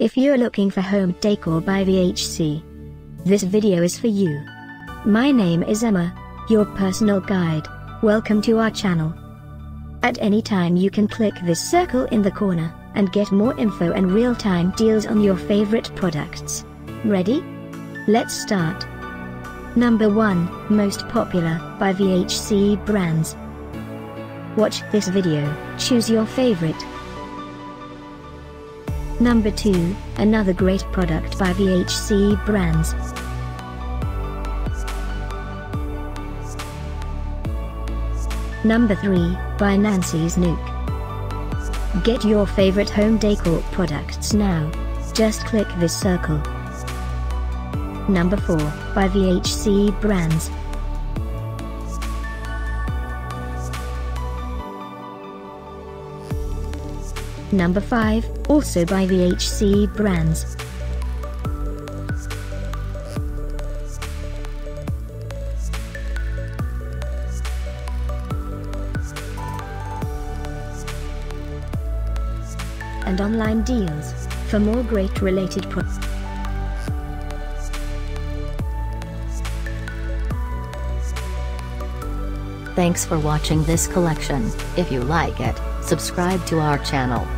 If you're looking for home decor by VHC, this video is for you. My name is Emma, your personal guide. Welcome to our channel. At any time you can click this circle in the corner, and get more info and real-time deals on your favorite products. Ready? Let's start. Number 1, Most Popular, by VHC Brands. Watch this video, choose your favorite. Number 2, another great product by VHC Brands. Number 3, by Nancy's Nook. Get your favorite home decor products now. Just click this circle. Number 4, by VHC Brands. Number 5, also by VHC Brands. And online deals, for more great related products. Thanks for watching this collection. If you like it, subscribe to our channel.